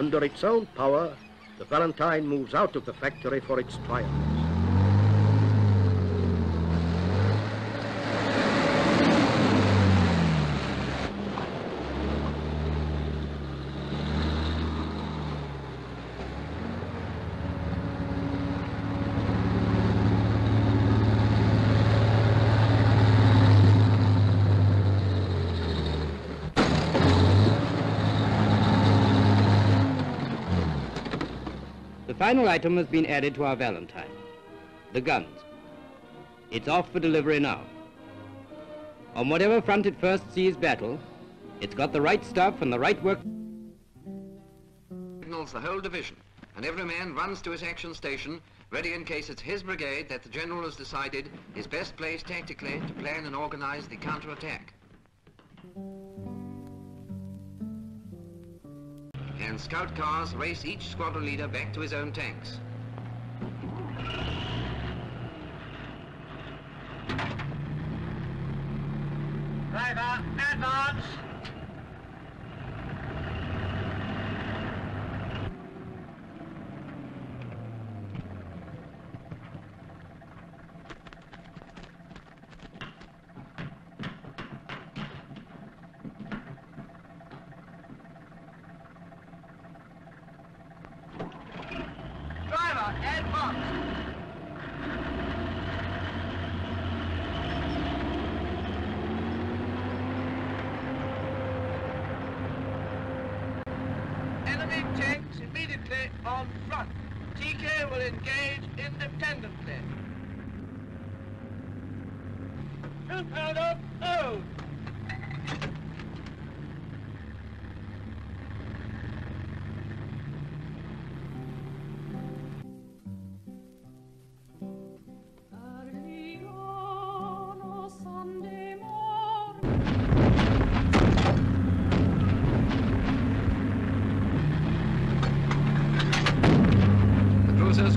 Under its own power, the Valentine moves out of the factory for its trials. The final item has been added to our Valentine, the guns. It's off for delivery now. On whatever front it first sees battle, it's got the right stuff and the right work. Signals the whole division, and every man runs to his action station, ready in case it's his brigade that the general has decided is best placed tactically to plan and organize the counterattack. And scout cars race each squadron leader back to his own tanks. Driver, advance! Enemy tanks immediately on front. TK will engage independently. 2-pounder, oh!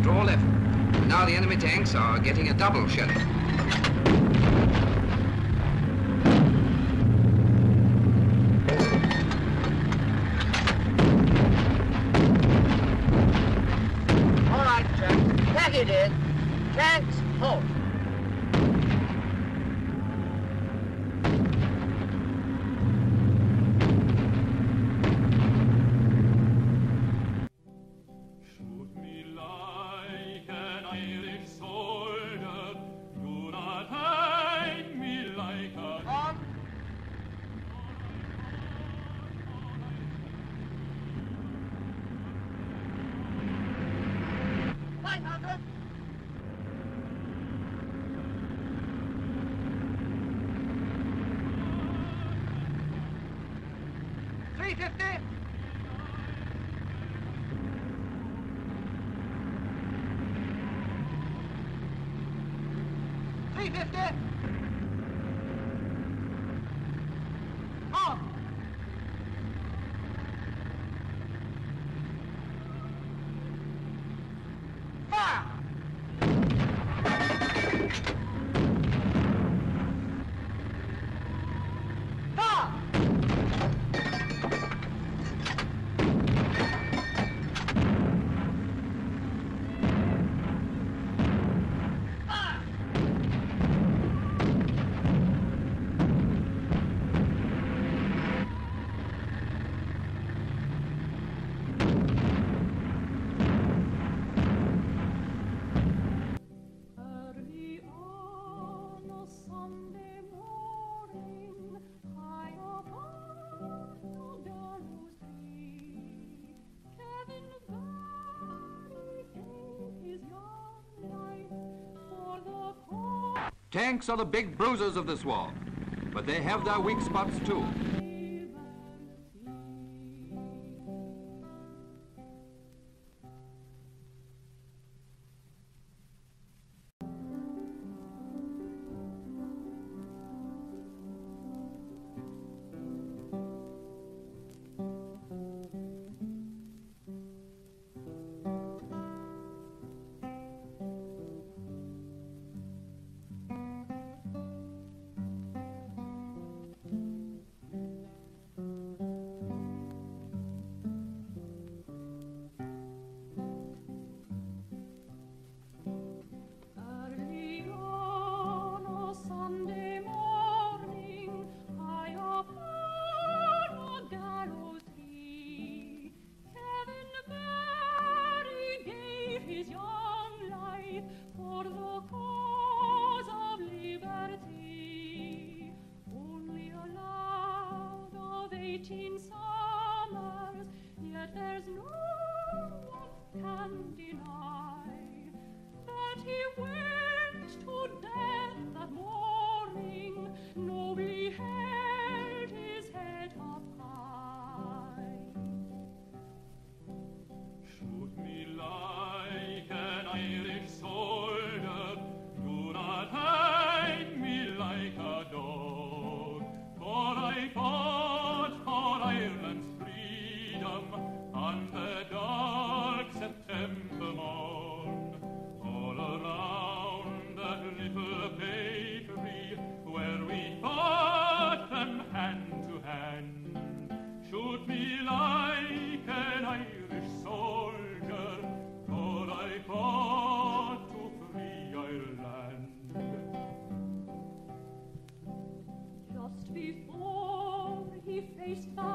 Draw left. And now the enemy tanks are getting a double shelling. All right, Jack. Back it is. Tanks, halt. Tanks are the big bruisers of this war, but they have their weak spots too. before he faced the